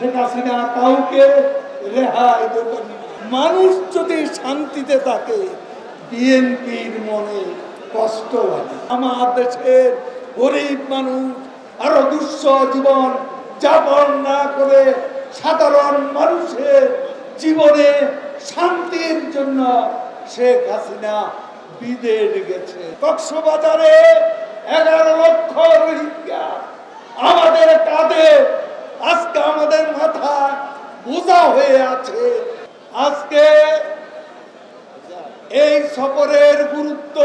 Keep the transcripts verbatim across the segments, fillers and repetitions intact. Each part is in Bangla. শেখ হাসিনা কাউকে রেহাই দেবে না। মানুষ যদি শান্তিতে থাকে বিএনপির মনে কষ্ট হয়। আমার দেশের গরিব মানুষ আরো দুঃসহ জীবন যাপন না করে সাধারণ মানুষের জীবনে শান্তির জন্য শেখ হাসিনা বিদেশ গেছে। কক্সবাজারে এগারো লক্ষ রোহিঙ্গা আমাদের কাঁধে আজকে আমাদের মাথা বোঝা হয়ে আছে। আজকে এই সফরের গুরুত্ব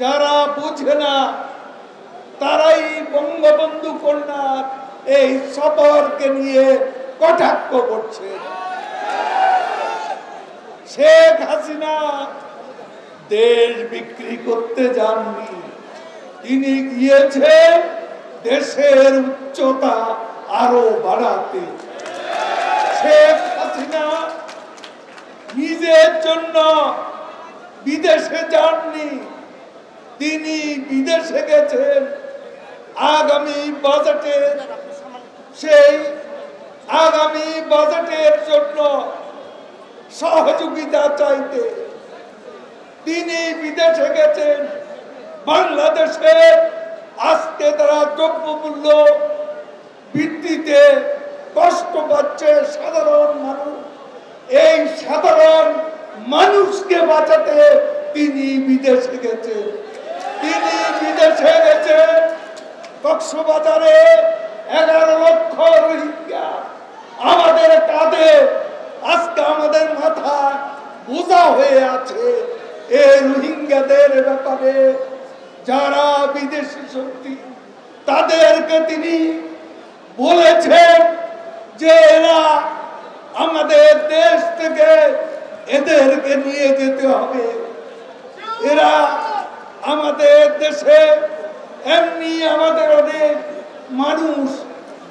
যারা বোঝে না তারাই বঙ্গবন্ধু কন্যার এই সফরকে নিয়ে কটাক্ষ করছে। শেখ হাসিনা দেশ বিক্রি করতে যাননি, তিনি গিয়েছে দেশের উচ্চতা আরো বাড়াতে। শেখ হাসিনা নিজের জন্য বিদেশে যাননি, তিনি বিদেশে গেছেন আগামী বাজেটের সেই আগামী বাজেটের জন্য সহযোগিতা চাইতে। তিনি বিদেশে গেছেন বাংলাদেশের আজকে তারা দ্রব্যমূল্য বৃদ্ধিতে কষ্ট পাচ্ছে সাধারণ মানুষ। এই সাধারণ মানুষকে বাঁচাতে তিনি বিদেশে গেছেন। তিনি বিদেশে গেছেন কক্সবাজারে এগারো লক্ষ রোহিঙ্গা আমাদের কাঁধে আজকে আমাদের মাথা বোঝা হয়ে আছে। এই রোহিঙ্গাদের ব্যাপারে যারা বিদেশি শক্তি তাদেরকে তিনি বলেছেন যে এরা আমাদের দেশ থেকে এদেরকে নিয়ে যেতে হবে। এরা আমাদের দেশে এমনি আমাদের অনেক মানুষ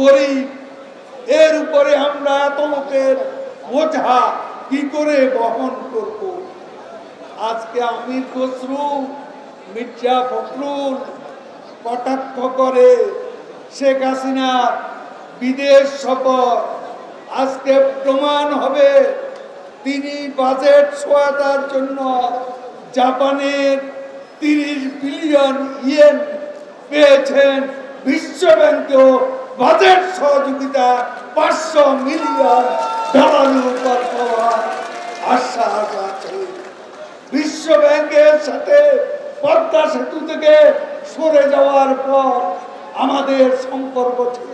গরিব, এর উপরে আমরা এত লোকের বোঝা কি করে বহন করব। আজকে আমির খসরু মির্জা ফখরুল কটাক্ষ করে শেখ হাসিনা বিদেশ সফর। আজকে প্রমাণ হবে তিনি বাজেট সহায়তার জন্য জাপানের তিরিশ বিলিয়ন ইয়েন পেয়েছেন, বিশ্বব্যাংকেও বাজেট সহযোগিতা পাঁচশো মিলিয়ন ডলারের উপর পাওয়ার আশ্বাস আছে। বিশ্বব্যাংকের সাথে পদ্মা সেতু থেকে সরে যাওয়ার পর আমাদের সম্পর্ক ছিল।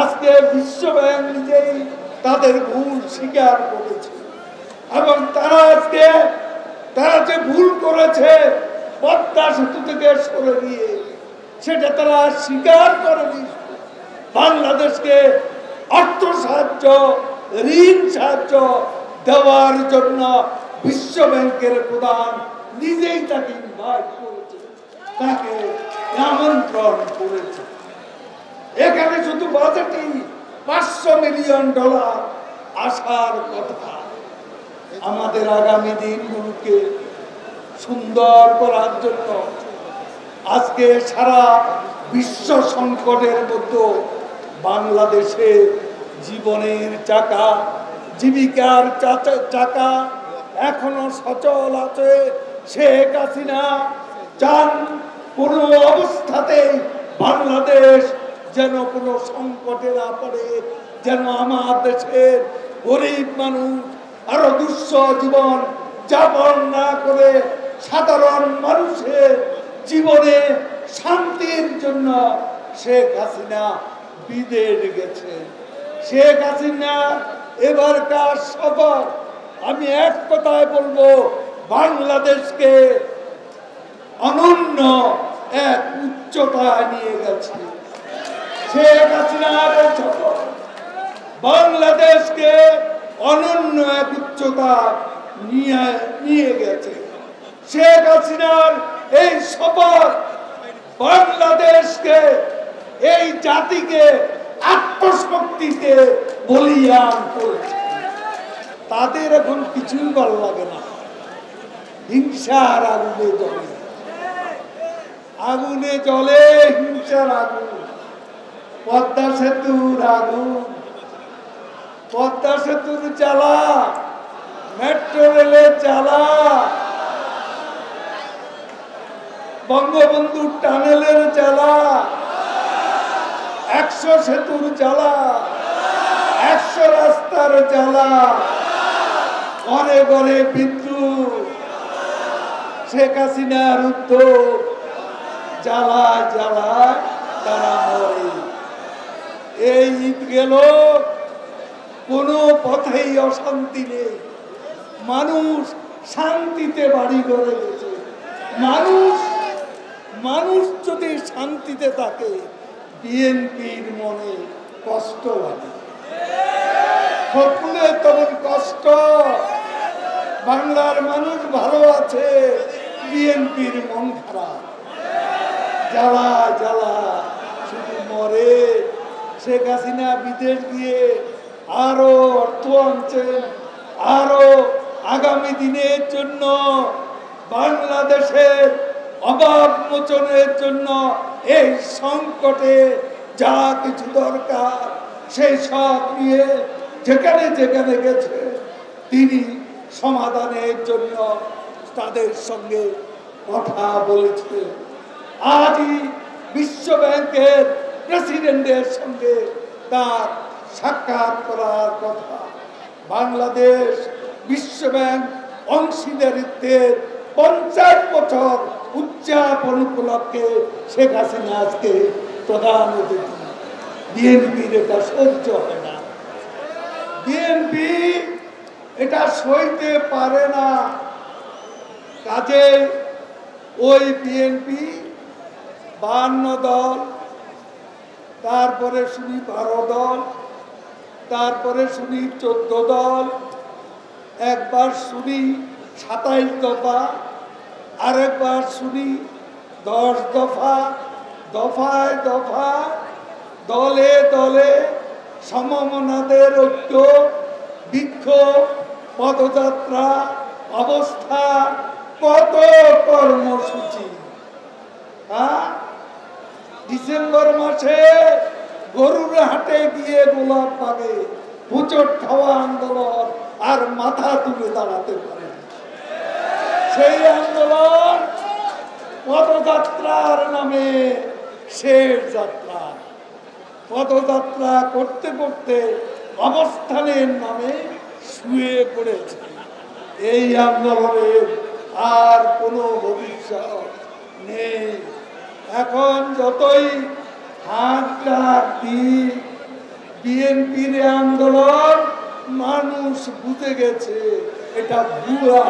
আজকে বিশ্বব্যাংক নিজেই তাদের ভুল স্বীকার করেছে এবং তারা আজকে তারা যে ভুল করেছে পদ্মা সেতু থেকে সরে নিয়ে সেটা তারা স্বীকার করে দিয়েছে। বাংলাদেশকে অর্থ সাহায্য ঋণ সাহায্য দেওয়ার জন্য বিশ্বব্যাংকের প্রধান নিজেই তাকে ইনভাইট করেছে, তাকে আমন্ত্রণ করেছে। এখানে শুধু বাজেটই পাঁচশো মিলিয়ন ডলার আসার কথা। আমাদের আগামী দিনগুলোকে সুন্দর করার জন্য আজকে সারা বিশ্ব সংকটের মধ্যে বাংলাদেশের জীবনের চাকা জীবিকার চাকা এখনো সচল আছে। শেখ হাসিনা চান কোনো অবস্থাতেই বাংলাদেশ যেন কোনো সংকটে না পড়ে, যেন আমার দেশের গরিব মানুষ আরো দুঃসহ জীবন যাপন না করে সাধারণ মানুষের জীবনে শান্তির জন্য শেখ হাসিনা বিদেশ গেছে। শেখ হাসিনা এবারকার সফর আমি এক কথায় বলবো বাংলাদেশকে অনন্য এক উচ্চতায় নিয়ে গেছে। শেখ হাসিনার সফর বাংলাদেশকে অনন্য এক উচ্চতায় নিয়ে নিয়ে গেছে। শেখ হাসিনার এই সফর বাংলাদেশকে এই জাতিকে আত্মশক্তিতে বলিয়ান করেছে। তাদের এখন কিছুই ভালো লাগে না, হিংসার আগুনে জ্বলে আগুনে জ্বলে হিংসার আগুন। পদ্মা সেতুর আগুন, পদ্মা সেতুর চালা, মেট্রো রেলের চালা, বঙ্গবন্ধু টানেলের চালা, একশো সেতুর চালা, একশো রাস্তার চালা, ঘরে ঘরে বিদ্যুৎ, শেখ হাসিনার উদ্যোগ, জ্বালা জ্বালা তারা মরে। এই ঈদ গেল, কোনো পথেই অশান্তি নেই, মানুষ শান্তিতে বাড়ি ঘরে গেছে। মানুষ মানুষ যদি শান্তিতে থাকে, বিএনপির মনে কষ্ট বাড়ে, সকলে তখন কষ্ট। বাংলার মানুষ ভালো আছে, বিএনপির মন খারাপ, জ্বালা জ্বালা শুধু মরে। শেখ হাসিনা বিদেশ গিয়ে আরো অর্থ আনছেন, আরো আগামী দিনের জন্য বাংলাদেশের অভাব মোচনের জন্য এই সংকটে যা কিছু দরকার সেই সব নিয়ে যেখানে যেখানে গেছে তিনি সমাধানের জন্য তাদের সঙ্গে কথা বলেছে। আজই বিশ্বব্যাংকের প্রেসিডেন্টের সঙ্গে তার সাক্ষাৎ করার কথা। বাংলাদেশ বিশ্বব্যাংক অংশীদারিত্বের পঞ্চাশ বছর উদযাপন উপলক্ষে শেখ হাসিনা আজকে প্রধান অতিথি। বিএনপির এটা সহ্য হয় না, বিএনপি এটা সইতে পারে না। কাজে ওই বিএনপি বাহান্ন দল, তারপরে শুনি বারো দল, তারপরে শুনি চোদ্দ দল, একবার শুনি সাতাইশ দফা, আরেকবার শুনি দশ দফা, দফায় দফা, দলে দলে সমমনাদের ঐক্য, বিক্ষোভ, পদযাত্রা, অবস্থা, কত কর্মসূচি। হ্যাঁ, ডিসেম্বর মাসে গরুর হাটে গিয়ে গোলাপ বাগে হুচট খাওয়া আন্দোলন আর মাথা তুলে দাঁড়াতে পারে সেই আন্দোলন পদযাত্রার নামে শেষ যাত্রা। পদযাত্রা করতে করতে অবস্থানের নামে শুয়ে পড়েছে। এই আন্দোলনের আর কোনো ভবিষ্যৎ নেই। এখন যতই হাত ডাক দিই, বিএনপির আন্দোলন মানুষ বুঝে গেছে এটা ভুয়া,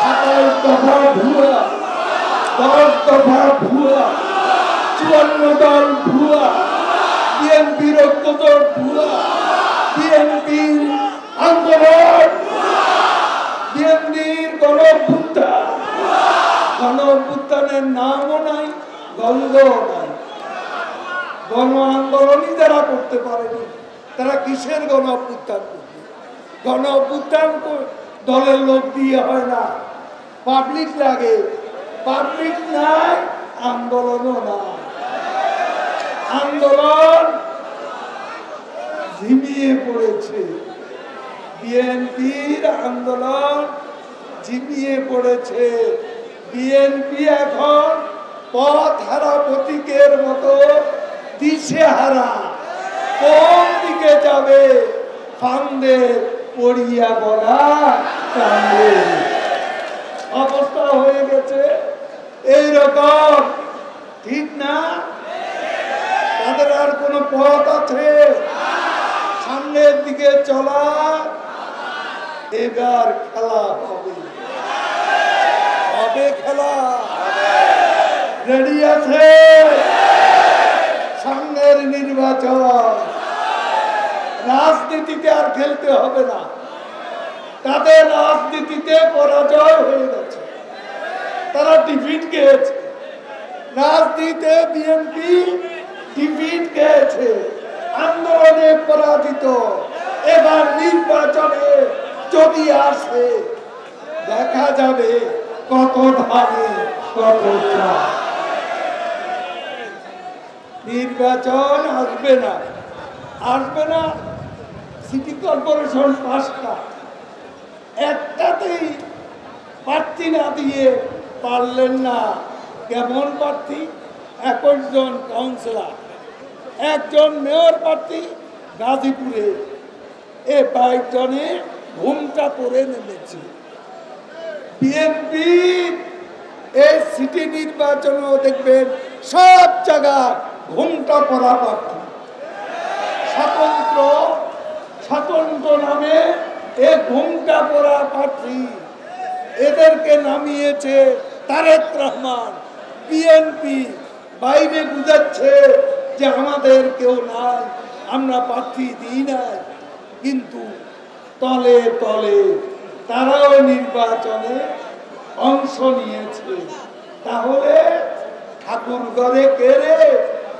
সাতাশ দফা ভুয়া, দশ দফা ভুয়া, চুয়ান্ন দল ভুয়া, বিএনপির ঐক্যজোট ভুয়া, বিএনপির আন্দোলন, বিএনপির গণঅভ্যুত্থান, গণঅভ্যুত্থানের নামও নাই, গন্ধও নাই। গণ আন্দোলনই যারা করতে পারেনি তারা কিসের গণঅভ্যুত্থান করবে? গণঅভ্যুত্থান দলের লোক দিয়ে হয় না, পাবলিক লাগে, পাবলিক নাই, আন্দোলনও নাই। আন্দোলন ঝিমিয়ে পড়েছে, বিএনপির আন্দোলন ঝিমিয়ে পড়েছে। বিএনপি এখন পথ হারা প্রতীকের মতো দিশেহারা, কোন দিকে যাবে ফান্দে পড়িয়া বলা অবস্থা হয়ে গেছে। এইরকম ঠিক না, তাদের আর কোনো পথ আছে সামনের দিকে চলা? এবার খেলা হবে, হবে খেলা, রেডি আছে সামনের নির্বাচন। রাজনীতিতে আর খেলতে হবে না, তাদের রাজনীতিতে পরাজয় হয়ে গেছে, তারা ডিফিট খেয়েছে। রাজনীতিতে বিএনপি ডিফিট খেয়েছে, আন্দোলনে পরাজিত। এবার নির্বাচনে যদি আসে দেখা যাবে কত ধানে কত চাল। নির্বাচন আসবে না, আসবে না সিটি কর্পোরেশন পাঁচটা, একটাতেই প্রার্থী না দিয়ে পারলেন না। কেমন প্রার্থী? একুশ জন কাউন্সিলর, একজন মেয়র প্রার্থী গাজীপুরে, এ বাইশ জনে ঘুমটা পড়ে নেমেছে। বিএনপি এই সিটি নির্বাচনেও দেখবেন সব জায়গায় ঘুমটা পড়া প্রার্থী, স্বতন্ত্র স্বতন্ত্র নামে এ ঘুমটা পড়া প্রার্থী। এদেরকে নামিয়েছে তারেক রহমান। বিএনপি বাইরে বুঝাচ্ছে যে আমাদের কেউ নাই, আমরা প্রার্থী দিই নাই, কিন্তু তলে তলে তারাও নির্বাচনে অংশ নিয়েছে। তাহলে ঠাকুর ঘরে কেড়ে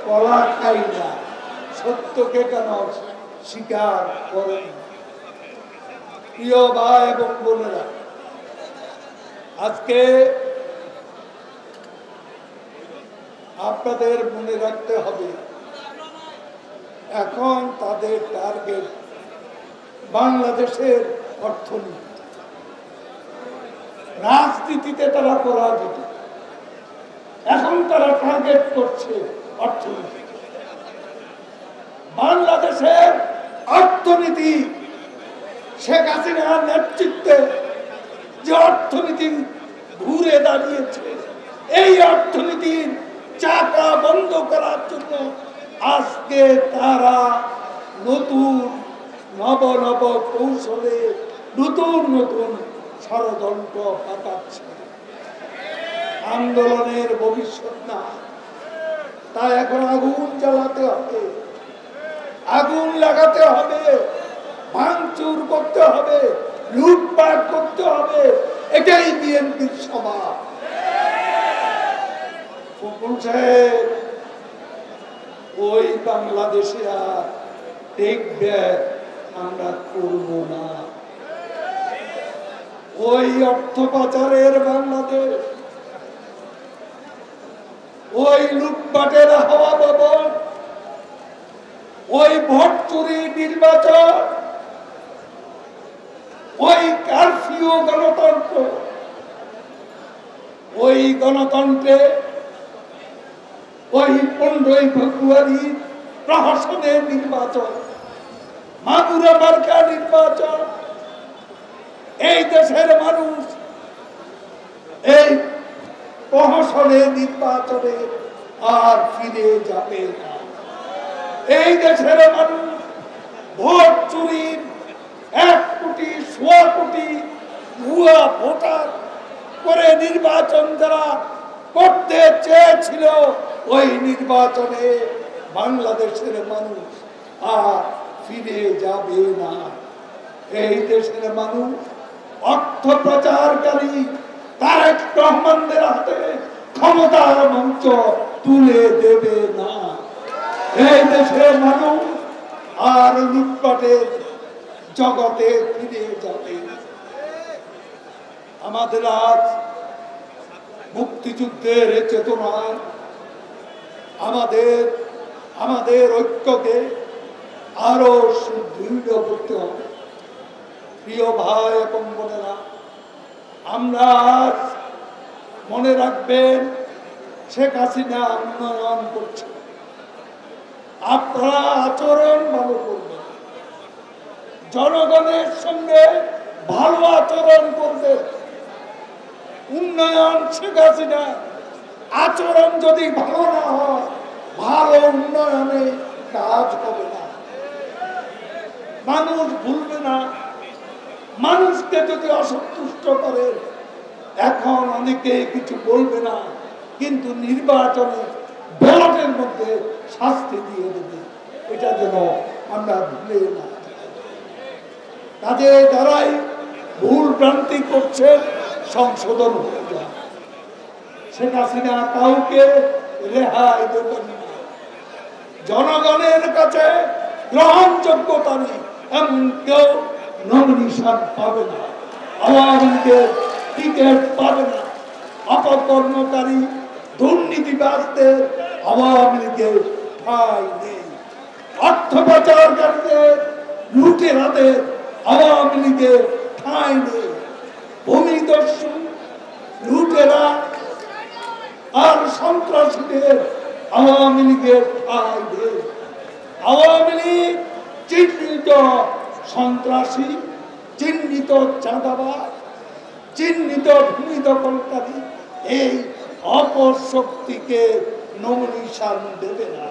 কলা খাই না, সত্যকে কেন স্বীকার করে? প্রিয় ভাই এবং বোনেরা, আজকে আপনাদের মনে রাখতে হবে, এখন তাদের টার্গেট বাংলাদেশের অর্থনীতি। রাজনীতিতে তারা পরাজিত, এখন তারা টার্গেট করছে অর্থনীতি। বাংলাদেশের অর্থনীতি, শেখ হাসিনার নেতৃত্বে যে অর্থনীতি ঘুরে দাঁড়িয়েছে, এই অর্থনীতির চাকা বন্ধ করার জন্য আজকে তারা নতুন নব নব কৌশলে নতুন নতুন ষড়যন্ত্র পাতাচ্ছে। আন্দোলনের ভবিষ্যৎ না, তাই এখন আগুন জ্বালাতে হবে, আগুন লাগাতে হবে, ভাঙচুর করতে হবে, লুটপাট করতে হবে। এটাই বিএনপির স্বভাব। ফখরুল সাহেব ওই বাংলাদেশে আর দেখবে আমরা করব না। ওই অর্থ পাচারের বাংলাদেশ, ওই লুটপাটের হাওয়া ভবন, ওই ভোট চুরি নির্বাচন, ওই কারফিউ গণতন্ত্র, ওই গণতন্ত্রে ওই পনেরোই ফেব্রুয়ারি প্রহসনের নির্বাচন, মাগুরা মার্কা নির্বাচন। এই দেশের মানুষ এই প্রহসনের নির্বাচনে আর ফিরে যাবে না। এই দেশের মানুষ ভোট চুরির এক কোটি সোয়া কোটি ভুয়া ভোটার করে নির্বাচন যারা করতে চেয়েছিল, ওই নির্বাচনে বাংলাদেশের মানুষ আর ফিরে যাবে না। এই দেশের মানুষ অর্থ প্রচারকারী তারেক রহমানদের হাতে ক্ষমতার মঞ্চ তুলে দেবে না। এই দেশের মানুষ আর লুটপাটের জগতে ফিরে যাবে না। আমাদের আজ মুক্তিযুদ্ধের চেতনায় আমাদের আমাদের ঐক্যকে আরো সুদৃঢ় করতে হবে। প্রিয় ভাই এবং বোনেরা, আমরা মনে রাখবেন, শেখ হাসিনা উন্নয়ন করছে, আপনারা আচরণ ভালো করবেন, জনগণের সঙ্গে ভালো আচরণ করবেন। উন্নয়ন শেখ হাসিনা, আচরণ যদি ভালো না হয়, ভালো উন্নয়নে কাজ হবে না, মানুষ ভুলবে না। মানুষকে যদি অসন্তুষ্ট করে, এখন অনেকে কিছু বলবে না, কিন্তু নির্বাচনে ব্যালটের মধ্যে শাস্তি দিয়ে দেবে, এটা যেন আমরা ভুলে না। কাজে যারাই ভুল ভ্রান্তি করছে সংশোধন হয়ে যায়। শেখ হাসিনা কাউকে রেহাই দেবেন না, জনগণের কাছে গ্রহণযোগ্যতা নেই এমন কেউ নমিনেশন পাবে না, আওয়ামী লীগের টিকিট পাবে না, অপকর্মকারী দুর্নীতিবাজদের আওয়ামী লীগের ঠাঁই নেই। অর্থ পাচারকারীদের, লুটেরাদের, আওয়ামী লীগের ঠাঁই নেই। ভূমিদস্যু, লুটেরা আর সন্ত্রাসীদের আওয়ামী লীগের ঠাঁই নেই। আওয়ামী লীগ চিহ্নিত সন্ত্রাসী, চিহ্নিত চাঁদাবাজ, চিহ্নিত ভূমি দখলকারী এই অপশক্তিকে নমনীয় সান দেবে না।